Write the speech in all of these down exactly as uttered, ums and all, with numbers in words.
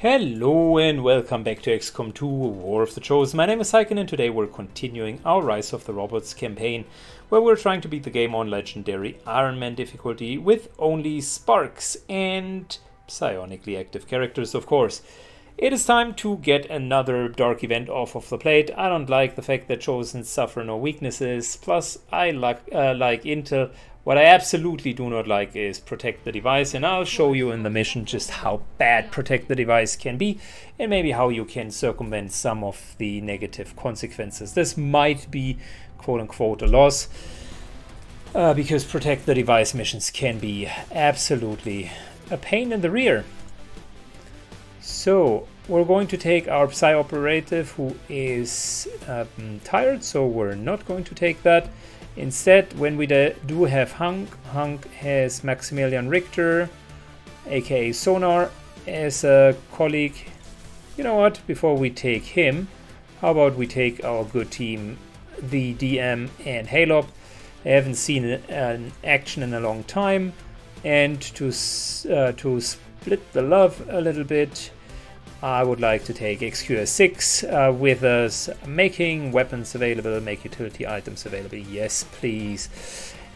Hello and welcome back to X COM two War of the Chosen. My name is Saiken and today we're continuing our Rise of the Robots campaign where we're trying to beat the game on legendary Iron Man difficulty with only Sparks and psionically active characters, of course. It is time to get another Dark Event off of the plate. I don't like the fact that Chosen suffer no weaknesses, plus I like, uh, like Intel. What I absolutely do not like is Protect the Device, and I'll show you in the mission just how bad Protect the Device can be and maybe how you can circumvent some of the negative consequences. This might be quote-unquote a loss uh, because Protect the Device missions can be absolutely a pain in the rear. So we're going to take our Psi-Operative who is um, tired, so we're not going to take that. Instead, when we do have Hunk, Hunk has Maximilian Richter, aka Sonar, as a colleague. You know what, before we take him, how about we take our good team, the D M and Halop. I haven't seen an action in a long time, and to, uh, to split the love a little bit, I would like to take X Q S six uh, with us, making weapons available, make utility items available. Yes, please.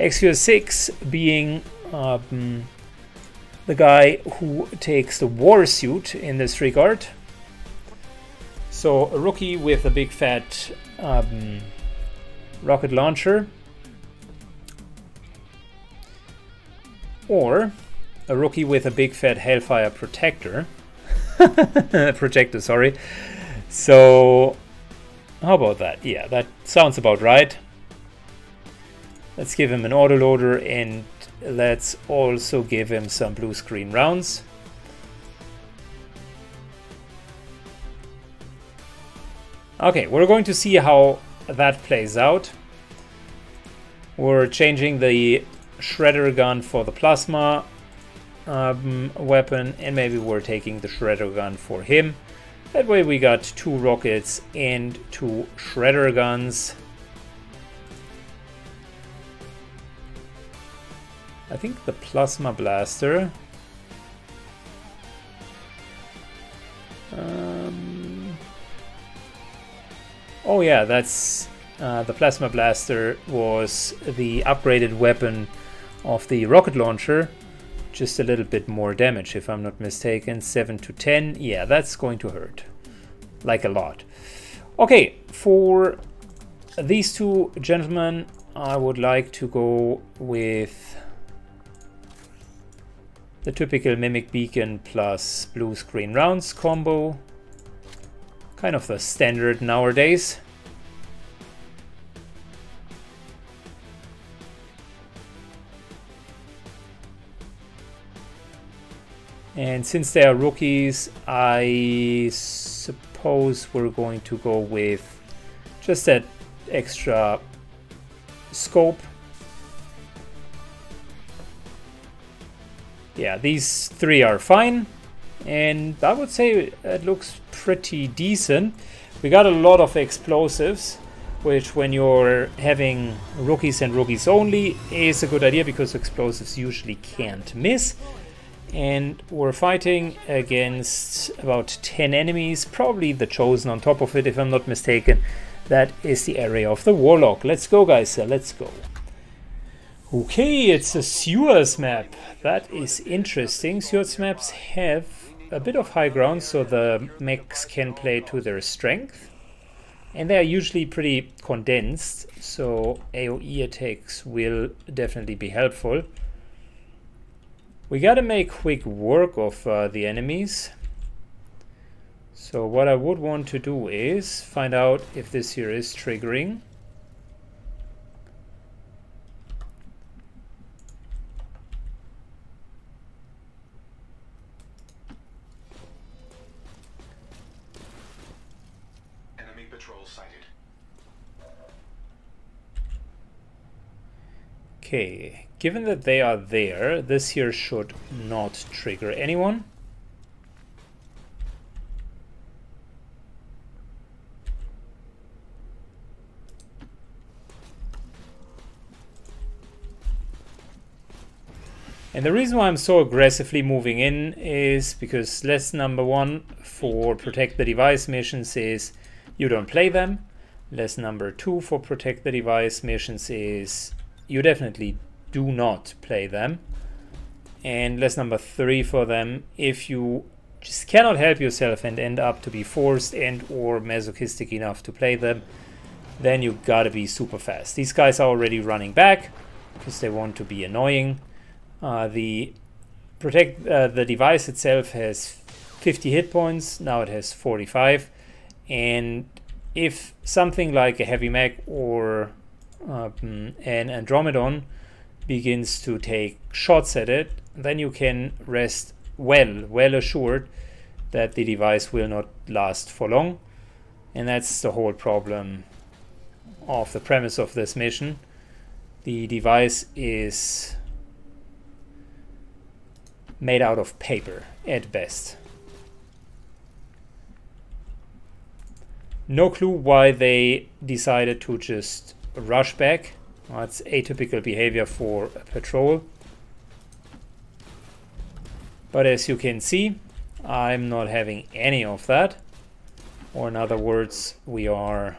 X Q S six being um, the guy who takes the war suit in this regard. So a rookie with a big fat um, rocket launcher, or a rookie with a big fat Hellfire Protector. Projector, sorry. So how about that? Yeah, that sounds about right. Let's give him an autoloader and let's also give him some blue screen rounds. Okay, we're going to see how that plays out. We're changing the shredder gun for the plasma Um, weapon, and maybe we're taking the shredder gun for him. That way we got two rockets and two shredder guns. I think the plasma blaster um, oh yeah, that's uh, the plasma blaster was the upgraded weapon of the rocket launcher. Just a little bit more damage, if I'm not mistaken. seven to ten. Yeah, that's going to hurt. Like a lot. Okay, for these two gentlemen, I would like to go with the typical Mimic Beacon plus blue screen rounds combo. Kind of the standard nowadays. And since they are rookies, I suppose we're going to go with just that extra scope. Yeah, these three are fine. And I would say it looks pretty decent. We got a lot of explosives, which when you're having rookies and rookies only is a good idea because explosives usually can't miss. And we're fighting against about ten enemies, probably the Chosen on top of it, if I'm not mistaken. That is the area of the Warlock. Let's go, guys, let's go. Okay, it's a sewers map. That is interesting. Sewers maps have a bit of high ground, so the mechs can play to their strength. And they are usually pretty condensed, so AoE attacks will definitely be helpful. We gotta make quick work of uh, the enemies. So what I would want to do is find out if this here is triggering. Enemy patrol sighted. Okay. Given that they are there, this here should not trigger anyone. And the reason why I'm so aggressively moving in is because lesson number one, for protect the device mission says you don't play them. Less number two for protect the device mission says you definitely do not play them. And less number three for them if you just cannot help yourself and end up to be forced and or masochistic enough to play them, then you gotta be super fast. These guys are already running back because they want to be annoying. Uh, the protect uh, the device itself has fifty hit points, now it has forty-five, and if something like a heavy mech or um, an Andromedon begins to take shots at it, then you can rest well, well assured that the device will not last for long. And that's the whole problem of the premise of this mission. The device is made out of paper at best. No clue why they decided to just rush back. That's atypical behavior for a patrol. But as you can see, I'm not having any of that. Or in other words, we are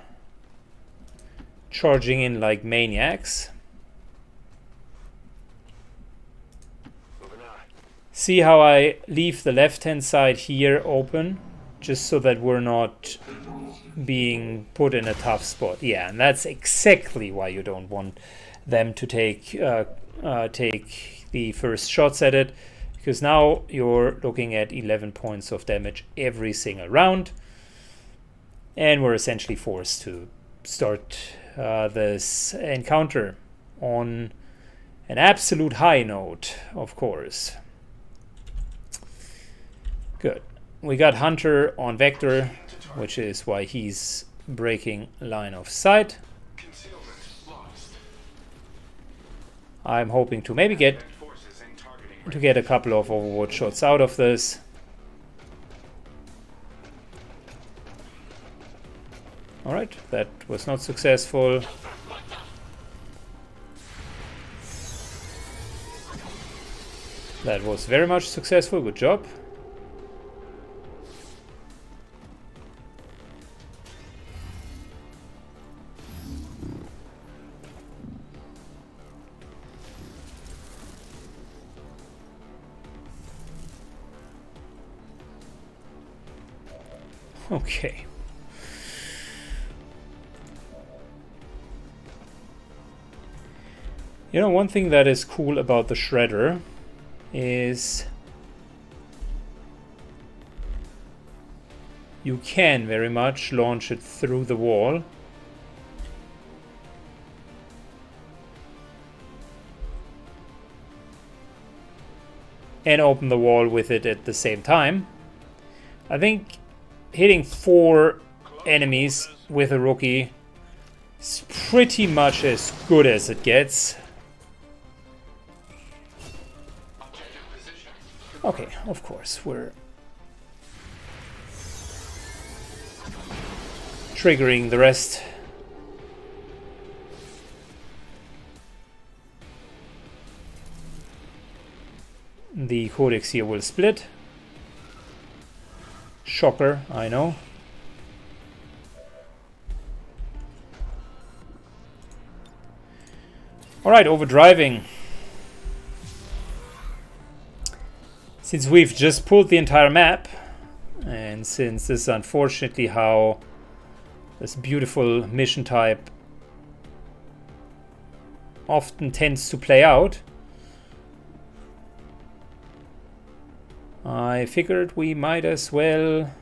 charging in like maniacs. See how I leave the left-hand side here open, just so that we're not being put in a tough spot. Yeah, and that's exactly why you don't want them to take uh, uh, take the first shots at it, because now you're looking at eleven points of damage every single round, and we're essentially forced to start uh, this encounter on an absolute high note, of course. Good. We got Hunter on Vector, which is why he's breaking line of sight. I'm hoping to maybe get to get a couple of overwatch shots out of this. All right, that was not successful. That was very much successful. Good job. Okay. You know, one thing that is cool about the Shredder is you can very much launch it through the wall. And open the wall with it at the same time. I think hitting four enemies with a rookie is pretty much as good as it gets. Okay, of course, we're triggering the rest. The Codex here will split. Shocker, I know. Alright, overdriving. Since we've just pulled the entire map, and since this is unfortunately how this beautiful mission type often tends to play out, I figured we might as well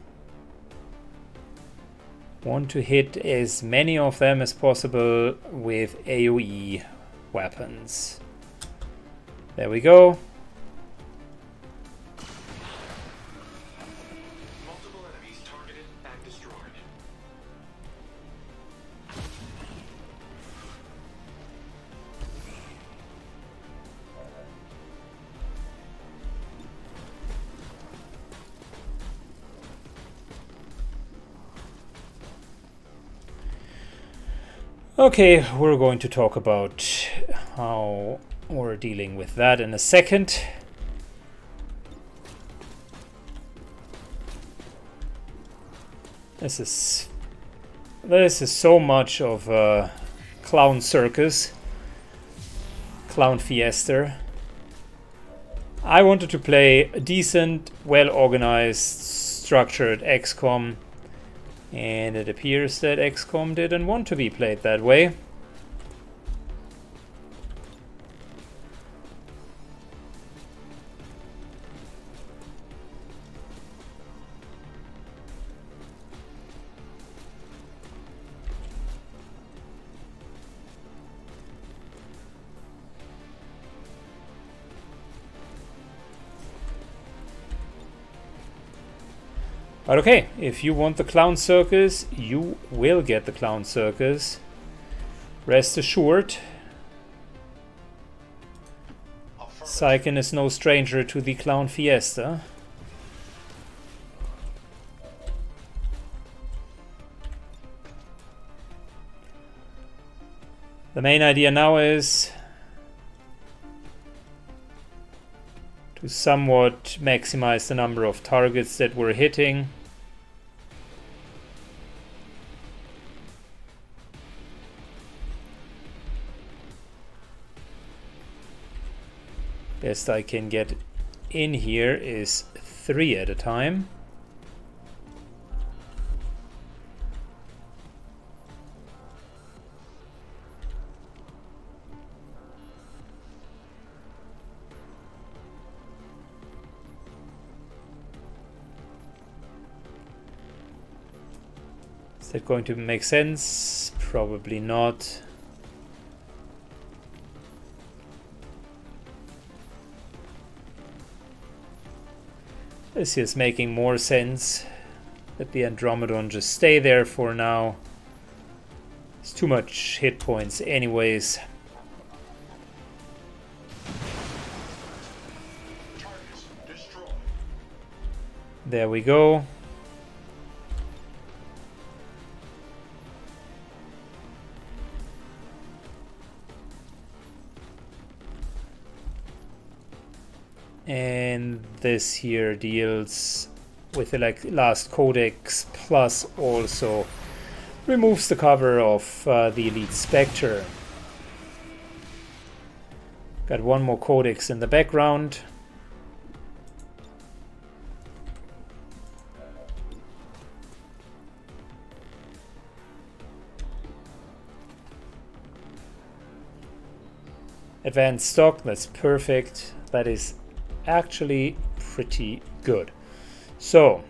want to hit as many of them as possible with AoE weapons. There we go. Multiple enemies targeted and destroyed. Okay, we're going to talk about how we're dealing with that in a second. This is this is so much of a clown circus, clown fiesta. I wanted to play a decent, well-organized, structured X COM, and it appears that X COM didn't want to be played that way. But okay, if you want the clown circus, you will get the clown circus. Rest assured. Saiken is no stranger to the clown fiesta. The main idea now is to somewhat maximize the number of targets that we're hitting. Best I can get in here is three at a time. Is that going to make sense? Probably not. This is making more sense. Let the Andromedon just stay there for now. It's too much hit points anyways. There we go. And this here deals with the like last codex, plus also removes the cover of uh, the elite Spectre. Got one more codex in the background. Advanced stock, that's perfect. That is actually pretty good. So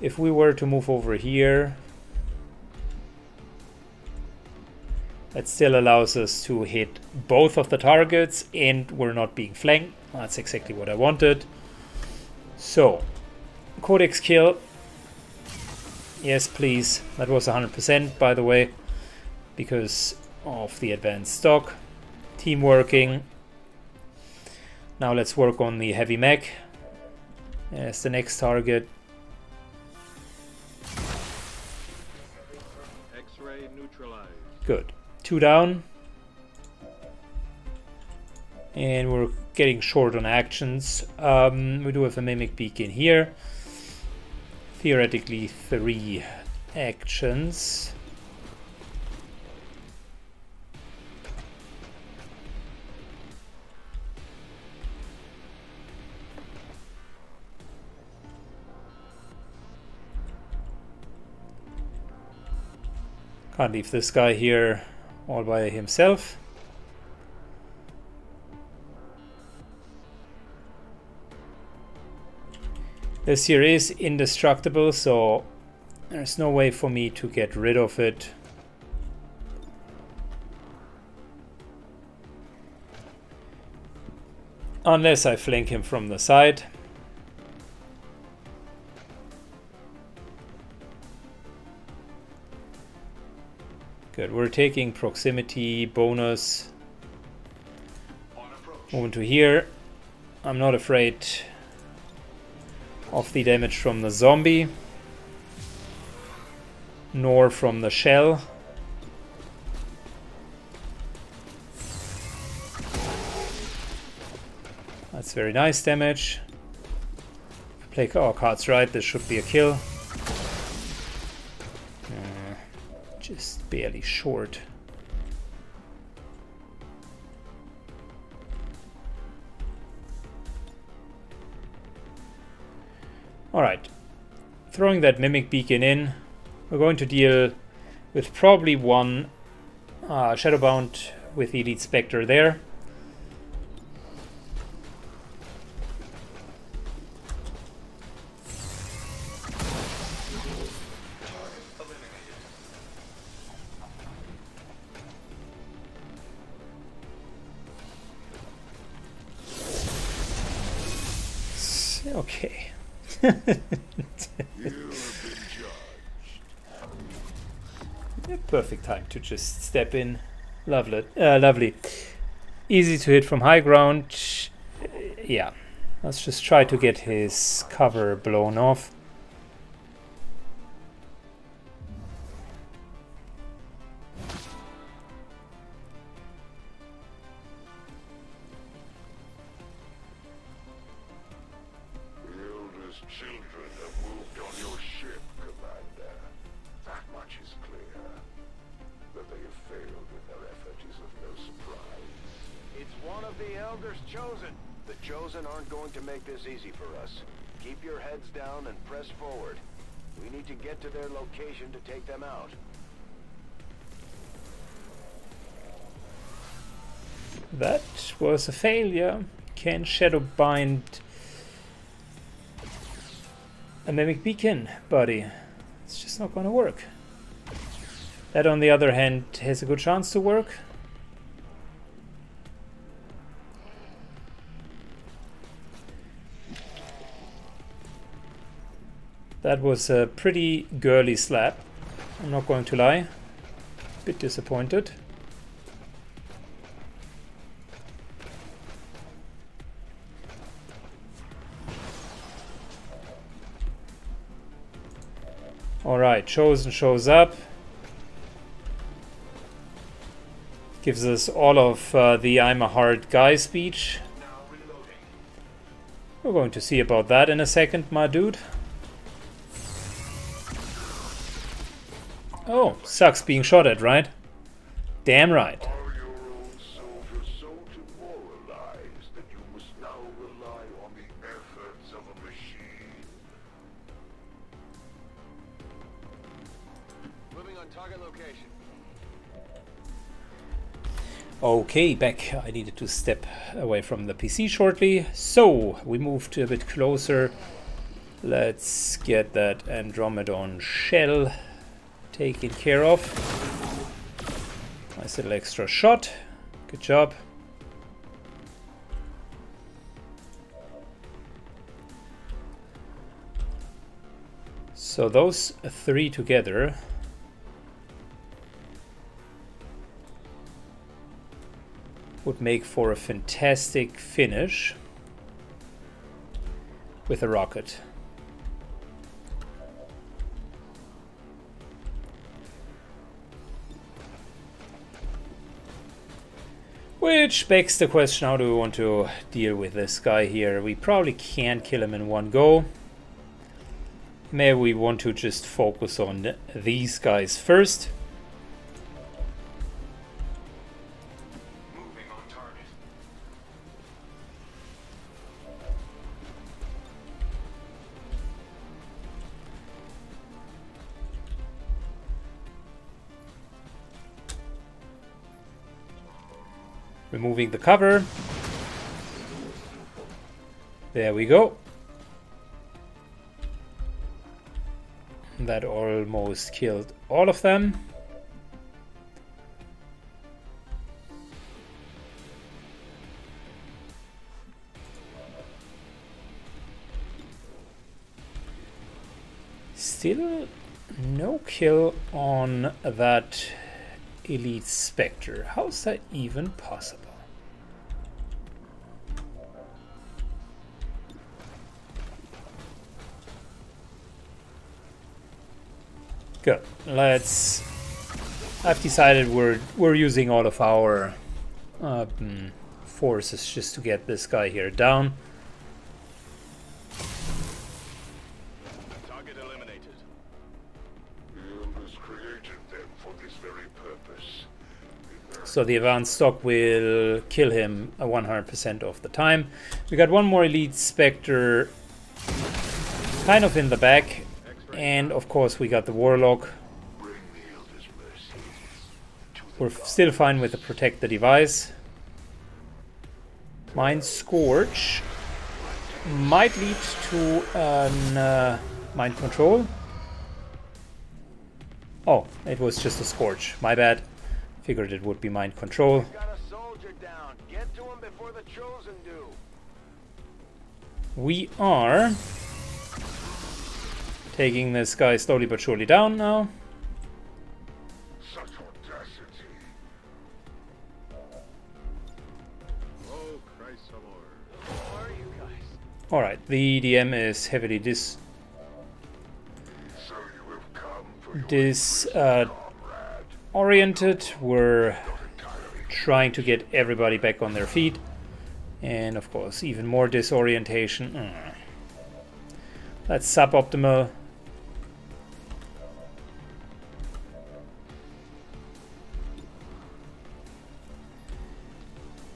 if we were to move over here, that still allows us to hit both of the targets and we're not being flanked. That's exactly what I wanted. So codex kill, yes please. That was one hundred percent, by the way, because of the advanced stock. Team working. Now let's work on the heavy mech as the next target. X-ray neutralized. Good. Two down. And we're getting short on actions. Um, we do have a mimic beacon here. Theoretically three actions. Can't leave this guy here all by himself. This here is indestructible, so there's no way for me to get rid of it. Unless I flank him from the side. Good, we're taking proximity bonus. Moving to here. I'm not afraid of the damage from the zombie, nor from the shell. That's very nice damage. Play our cards right, this should be a kill. Uh, just barely short. Alright, throwing that Mimic Beacon in, we're going to deal with probably one uh, Shadowbound with the Elite Spectre there. Okay. Yeah, perfect time to just step in. Lovely. Uh, lovely. Easy to hit from high ground. Yeah. Let's just try to get his cover blown off. That was a failure. Can Shadowbind a Mimic Beacon, buddy? It's just not gonna work. That, on the other hand, has a good chance to work. That was a pretty girly slap, I'm not going to lie. A bit disappointed. Alright, Chosen shows up. Gives us all of uh, the I'm a hard guy speech. We're going to see about that in a second, my dude. Oh, sucks being shot at, right? Damn right. Okay, back. I needed to step away from the P C shortly, so we moved a bit closer. Let's get that Andromedon shell taken care of. Nice little extra shot. Good job. So those three together. Would make for a fantastic finish with a rocket. Which begs the question, how do we want to deal with this guy here? We probably can't kill him in one go. Maybe we want to just focus on these guys first. Removing the cover. There we go. That almost killed all of them. Still no kill on that Elite Spectre. How's that even possible? Good. Let's. I've decided we're we're using all of our um, forces just to get this guy here down. Target eliminated. It was created then for this very purpose. So the advanced stock will kill him one hundred percent of the time. We got one more elite Spectre kind of in the back. And of course we got the Warlock. We're still fine with the Protect the Device. Mind Scourge might lead to an uh, Mind Control. Oh, it was just a Scourge. My bad. Figured it would be Mind Control. Got a soldier down. Get to him before the Chosen do. We are taking this guy slowly but surely down now. Alright, the D M is heavily dis disoriented. Uh, We're trying to get everybody back on their feet. And of course, even more disorientation. Mm. That's suboptimal.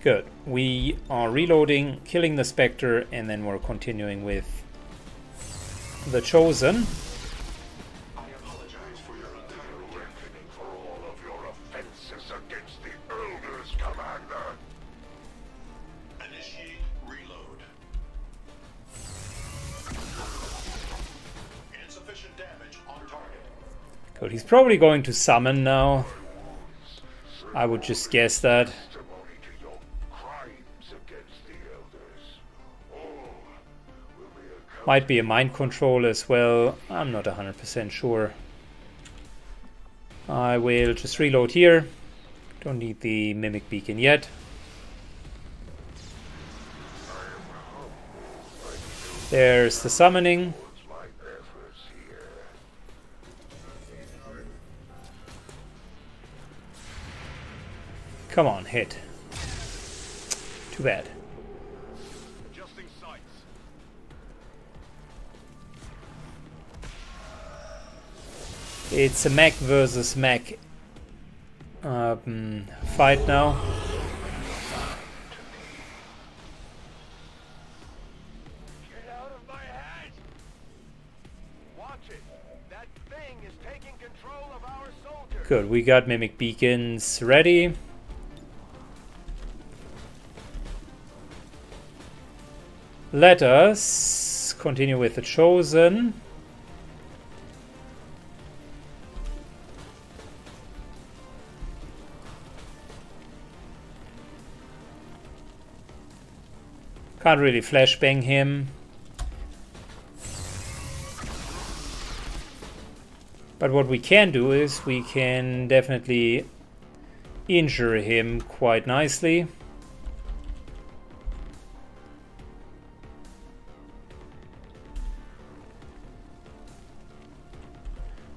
Good. We are reloading, killing the Spectre, and then we're continuing with the Chosen. I apologize for your entire reckoning for all of your offenses against the Elder's Commander. Initiate reload. Insufficient damage on target. Good. He's probably going to summon now. I would just guess that. Might be a Mind Control as well. I'm not one hundred percent sure. I will just reload here. Don't need the Mimic Beacon yet. There's the summoning. Come on, hit. Too bad. It's a mech versus mech um, fight now. Get out of my head! Watch it. That thing is taking control of our soldiers. Good, we got Mimic Beacons ready. Let us continue with the Chosen. Can't really flashbang him. But what we can do is we can definitely injure him quite nicely.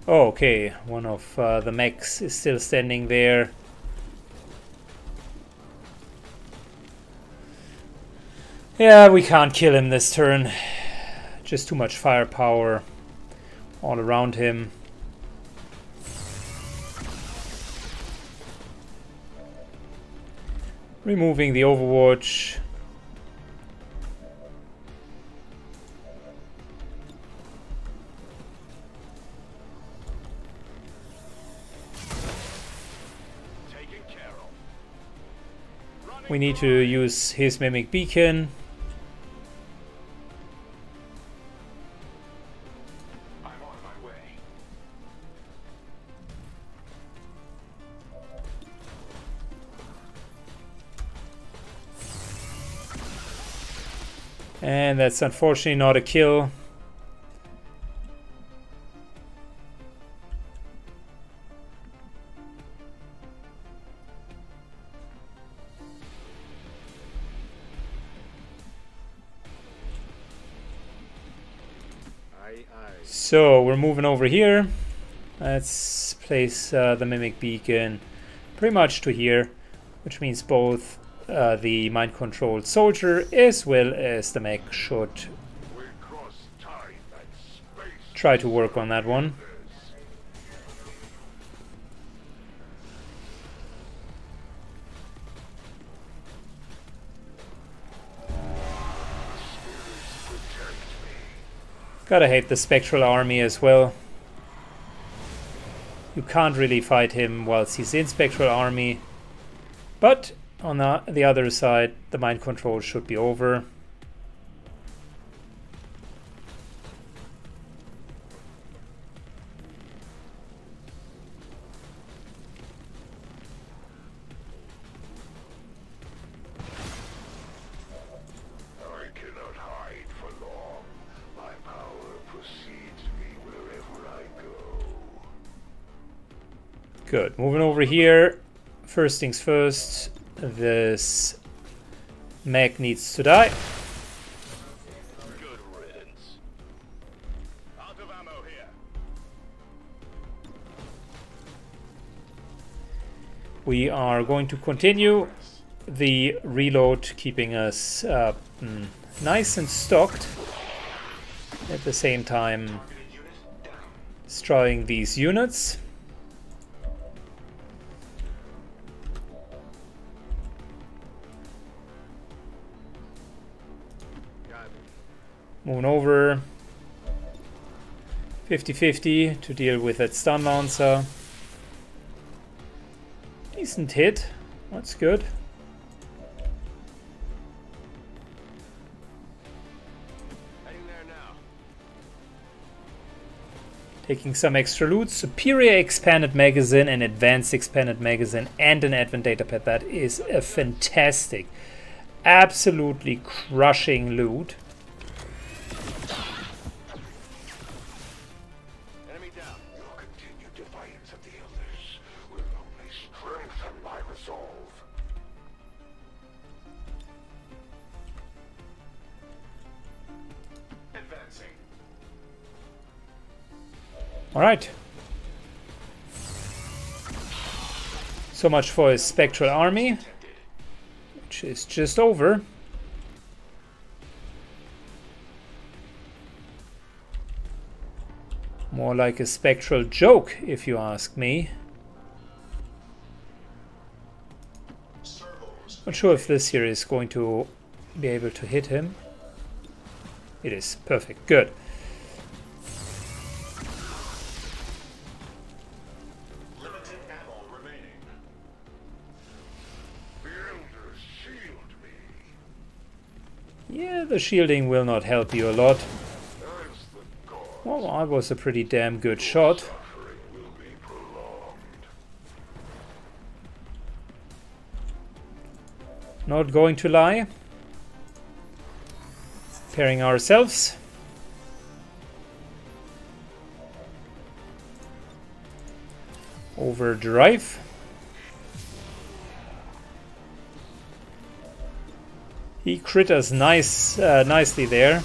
Okay, one of uh, the mechs is still standing there. Yeah, we can't kill him this turn. Just too much firepower all around him. Removing the Overwatch. Taken care of. We need to use his Mimic Beacon. And that's unfortunately not a kill. Aye, aye. So we're moving over here. Let's place uh, the Mimic Beacon pretty much to here, which means both Uh, the mind-controlled soldier as well as the mech should. We cross time and space try to work on that one. Gotta hate the Spectral Army as well. You can't really fight him whilst he's in Spectral Army. But on the, the other side, the mind control should be over. Good. Moving over here. First things first. This mech needs to die. Good riddance. Out of ammo here. We are going to continue the reload, keeping us uh, nice and stocked. At the same time, destroying these units. Moving over, fifty fifty to deal with that Stun Lancer. Decent hit, that's good. Heading there now. Taking some extra loot, superior expanded magazine, an advanced expanded magazine, and an Advent datapad. That is a fantastic, absolutely crushing loot. All right, so much for his Spectral Army, which is just over. More like a spectral joke, if you ask me. Not sure if this here is going to be able to hit him. It is. Perfect. Good. The shielding will not help you a lot. Well, that was a pretty damn good shot. Not going to lie. Pairing ourselves. Overdrive. He crit us nice, uh, nicely there.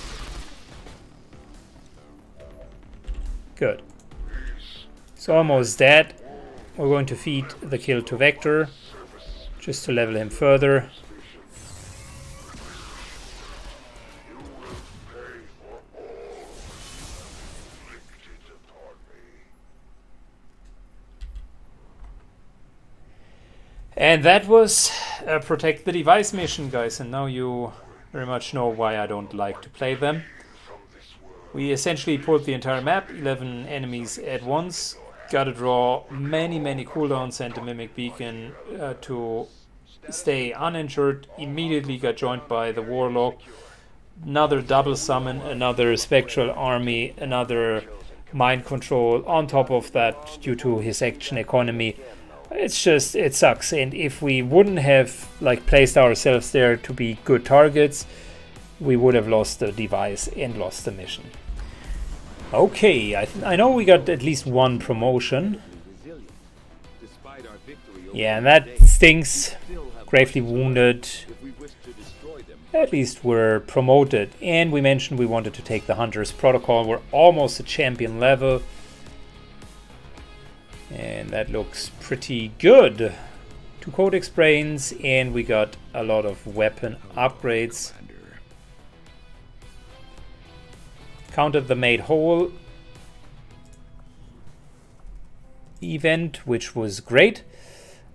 Good. It's almost dead. We're going to feed the kill to Vector, just to level him further. And that was a Protect the Device mission, guys, and now you very much know why I don't like to play them. We essentially pulled the entire map, eleven enemies at once, got to draw many, many cooldowns and a Mimic Beacon uh, to stay uninjured, immediately got joined by the Warlock, another double summon, another Spectral Army, another Mind Control on top of that due to his action economy. It's just, it sucks, and if we wouldn't have like placed ourselves there to be good targets, we would have lost the device and lost the mission. Okay, I, th I know we got at least one promotion. Yeah, and that stinks. Gravely wounded. At least we're promoted, and we mentioned we wanted to take the Hunter's Protocol. We're almost at champion level. And that looks pretty good. Two Codex brains, and we got a lot of weapon upgrades. Countered the made hole. event, which was great.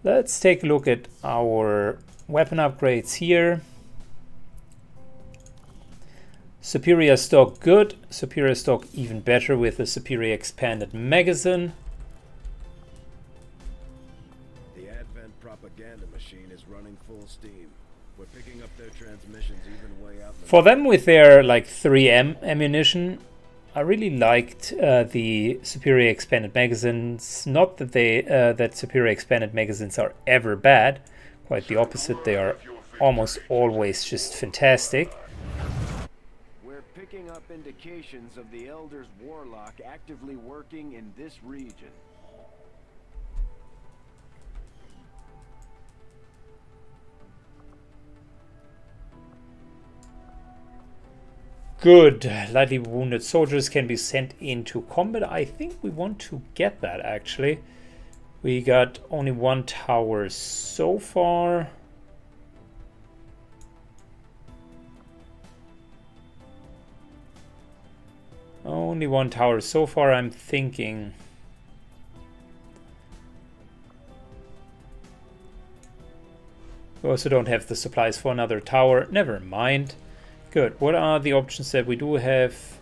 Let's take a look at our weapon upgrades here. Superior stock, good. Superior stock, even better with the superior expanded magazine. The Advent propaganda machine is running full steam. We're picking up their transmissions even way out. For them with their like three M ammunition, I really liked uh, the superior expanded magazines. Not that they uh, that superior expanded magazines are ever bad. Quite the opposite. They are almost always just fantastic. We're picking up indications of the Elder's Warlock actively working in this region. Good. Lightly wounded soldiers can be sent into combat. I think we want to get that, actually. We got only one tower so far. Only one tower so far, I'm thinking. We also don't have the supplies for another tower. Never mind. Good. What are the options that we do have?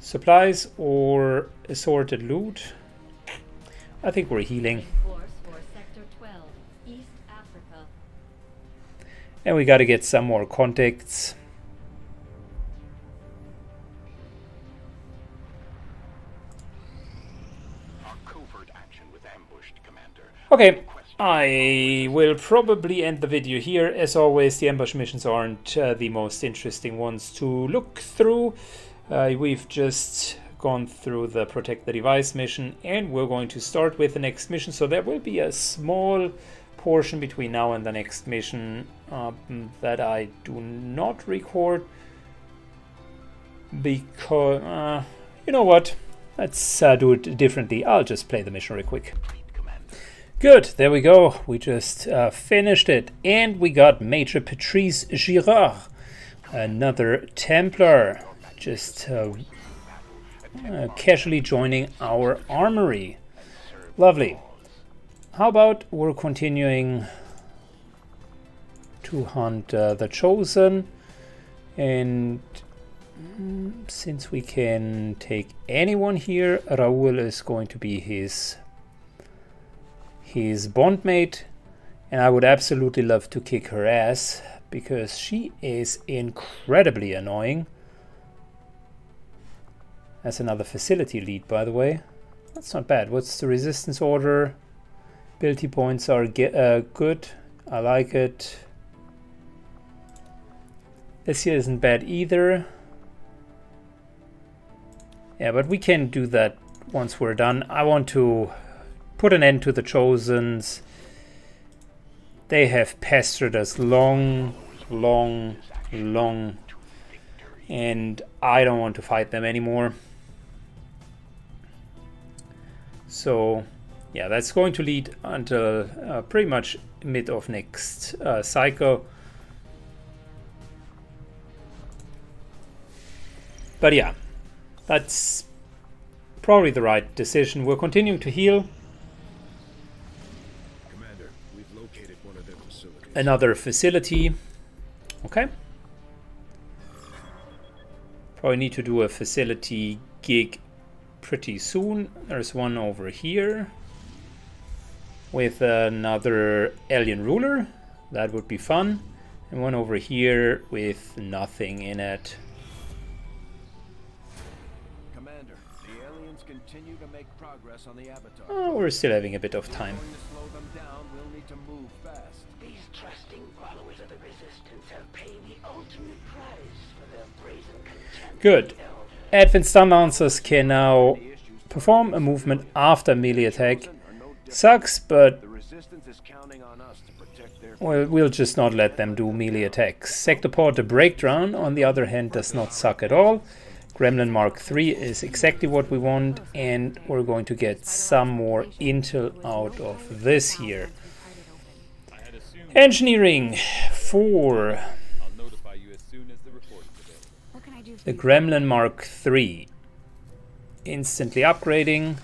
Supplies or assorted loot? I think we're healing. And we got to get some more contacts. Okay. I will probably end the video here. As always, the ambush missions aren't uh, the most interesting ones to look through. Uh, we've just gone through the Protect the Device mission, and we're going to start with the next mission. So there will be a small portion between now and the next mission um, that I do not record. Because, uh, you know what? Let's uh, do it differently. I'll just play the mission real quick. Good, there we go. We just uh, finished it, and we got Major Patrice Girard, another Templar, just uh, uh, casually joining our armory. Lovely. How about we're continuing to hunt uh, the Chosen, and mm, since we can take anyone here, Raoul is going to be his his bondmate, and I would absolutely love to kick her ass because she is incredibly annoying. That's another facility lead, by the way. That's not bad. What's the resistance order? Ability points are uh, good. I like it. This here isn't bad either. Yeah, but we can do that once we're done. I want to put an end to the Chosens. They have pestered us long, long, long, and I don't want to fight them anymore. So, yeah, that's going to lead until uh, pretty much mid of next uh, cycle. But yeah, that's probably the right decision. We're continuing to heal. Another facility. Okay. Probably need to do a facility gig pretty soon. There's one over here with another alien ruler. That would be fun. And one over here with nothing in it. Commander, the aliens continue to make progress on the Avatar. Oh, we're still having a bit of time. Good. Advent Stun Lancers can now perform a movement after melee attack. Sucks, but well, we'll just not let them do melee attacks. Sector Porter Breakdown, on the other hand, does not suck at all. Gremlin Mark three is exactly what we want, and we're going to get some more intel out of this here. Engineering for the Gremlin Mark three, instantly upgrading.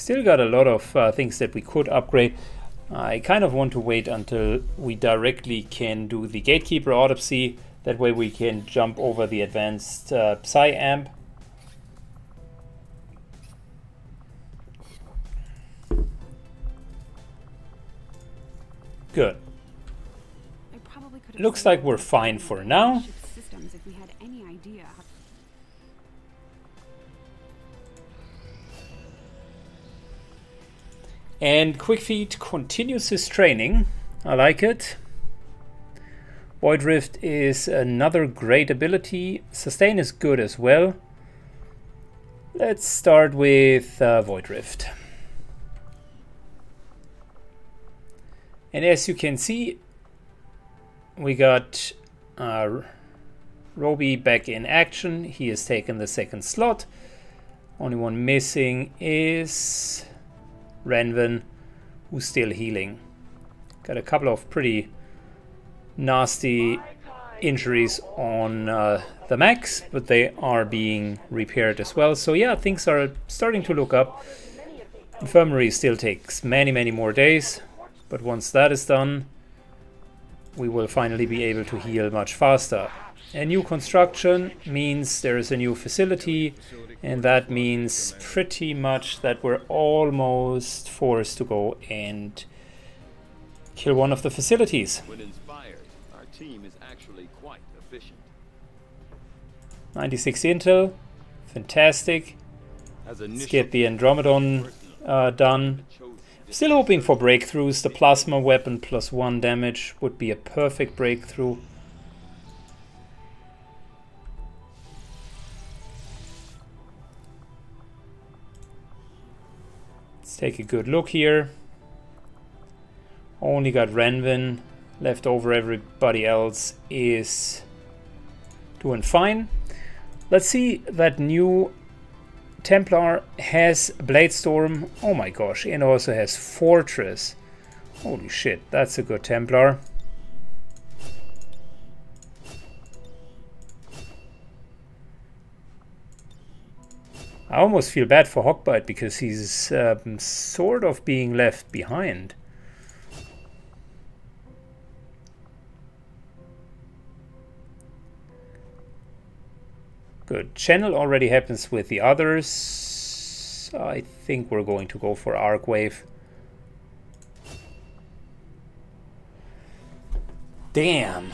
Still got a lot of uh, things that we could upgrade. I kind of want to wait until we directly can do the Gatekeeper autopsy. That way we can jump over the advanced uh, Psi-Amp. Good. Looks like we're fine for now. And Quickfeet continues his training. I like it. Void Rift is another great ability. Sustain is good as well. Let's start with uh, Void Rift. And as you can see, we got uh, Roby back in action. He has taken the second slot. Only one missing is Renven, who's still healing. Got a couple of pretty nasty injuries on uh, the Max, but they are being repaired as well. So yeah, things are starting to look up. Infirmary still takes many, many more days. But once that is done, we will finally be able to heal much faster. A new construction means there is a new facility, and that means pretty much that we're almost forced to go and kill one of the facilities. When inspired, our team is actually quite efficient. ninety-six intel, fantastic. Let's get the Andromedon uh, done. Still hoping for breakthroughs. The plasma weapon plus one damage would be a perfect breakthrough. Let's take a good look here. Only got Renvin left over. Everybody else is doing fine. Let's see that new Templar has Bladestorm. Oh my gosh, and also has Fortress. Holy shit, that's a good Templar. I almost feel bad for Hogbite because he's um, sort of being left behind. Good. Channel already happens with the others. I think we're going to go for Arc Wave. Damn.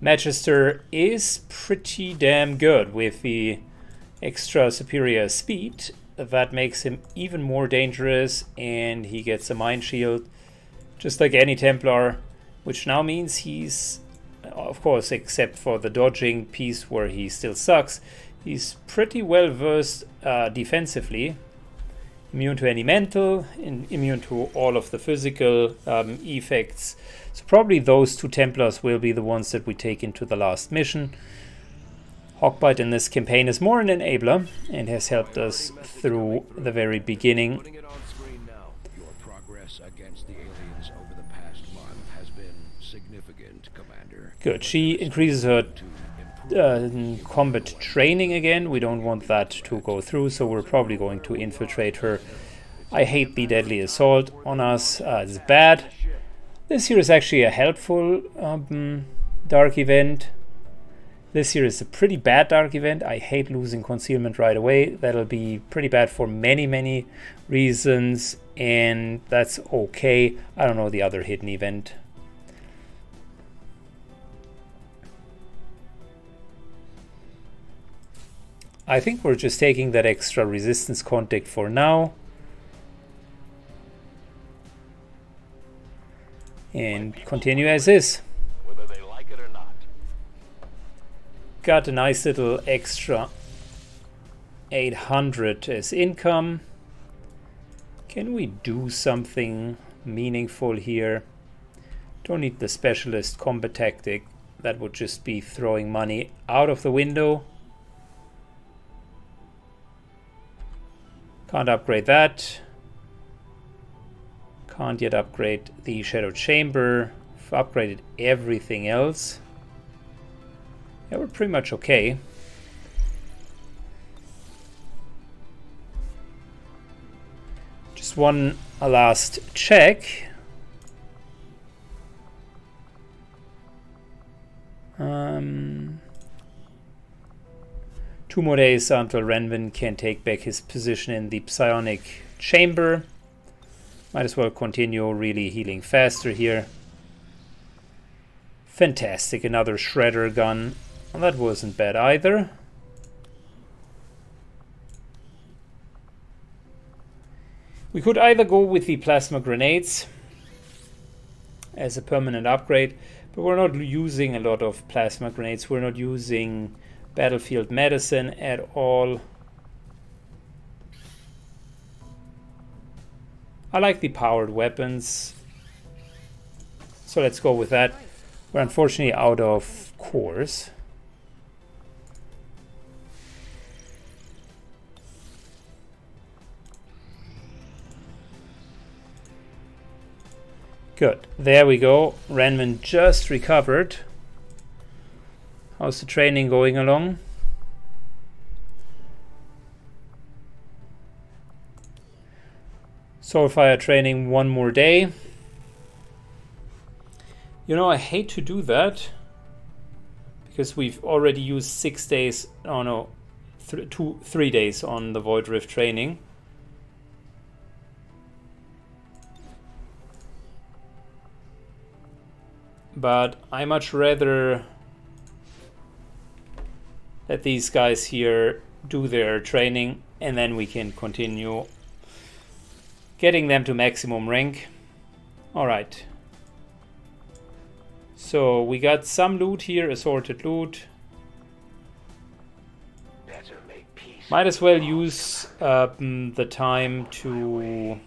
Magister is pretty damn good with the extra superior speed. That makes him even more dangerous, and he gets a Mind Shield, just like any Templar, which now means he's... Of course, except for the dodging piece where he still sucks. He's pretty well versed uh, defensively. Immune to any mental, and immune to all of the physical um, effects. So probably those two Templars will be the ones that we take into the last mission. Hogbite in this campaign is more an enabler and has helped us through the very beginning. Your progress against the aliens over the past month has been significant, Commander. Good. She increases her uh, combat training again. We don't want that to go through, so we're probably going to infiltrate her. I hate the deadly assault on us. Uh, it's bad. This here is actually a helpful um, dark event. This here is a pretty bad dark event. I hate losing concealment right away. That'll be pretty bad for many, many reasons, and that's okay. I don't know the other hidden event. I think we're just taking that extra resistance contact for now. And continue as is. Whether they like it or not. Got a nice little extra eight hundred as income. Can we do something meaningful here? Don't need the specialist combat tactic. That would just be throwing money out of the window. Can't upgrade that. Can't yet upgrade the Shadow Chamber. We've upgraded everything else. Yeah, we're pretty much okay. just one last check. Um, two more days until Renven can take back his position in the psionic chamber. Might as well continue, really healing faster here. Fantastic, another shredder gun. Well, that wasn't bad either. We could either go with the plasma grenades as a permanent upgrade, but we're not using a lot of plasma grenades. We're not using battlefield medicine at all. I like the powered weapons, so let's go with that. We're unfortunately out of cores. Good, there we go. Renman just recovered. How's the training going along? Soulfire training one more day. You know, I hate to do that because we've already used six days, oh no, th two, three days on the Void Rift training. But I much rather let these guys here do their training and then we can continue getting them to maximum rank. Alright. So we got some loot here, assorted loot. Better make peace. Might as well use um, the time to...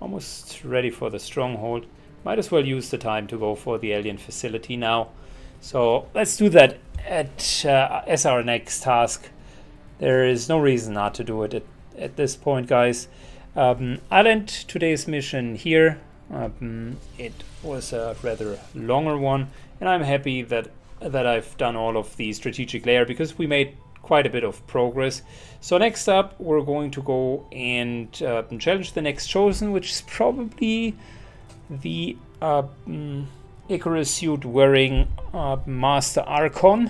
Almost ready for the stronghold. Might as well use the time to go for the alien facility now. So let's do that at, uh, as our next task. There is no reason not to do it at, at this point, guys. Um, I'll end today's mission here. Um, it was a rather longer one, and I'm happy that, that I've done all of the strategic layer because we made quite a bit of progress. So next up, we're going to go and uh, challenge the next Chosen, which is probably... the uh, Icarus suit wearing uh, Master Archon,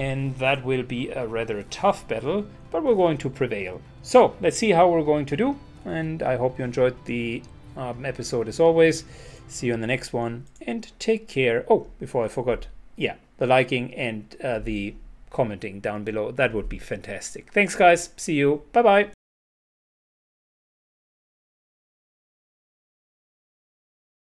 and that will be a rather tough battle, but we're going to prevail. So let's see how we're going to do, and I hope you enjoyed the um, episode as always. See you in the next one, and take care. Oh, before I forgot, yeah, the liking and uh, the commenting down below, that would be fantastic. Thanks guys, see you, bye bye.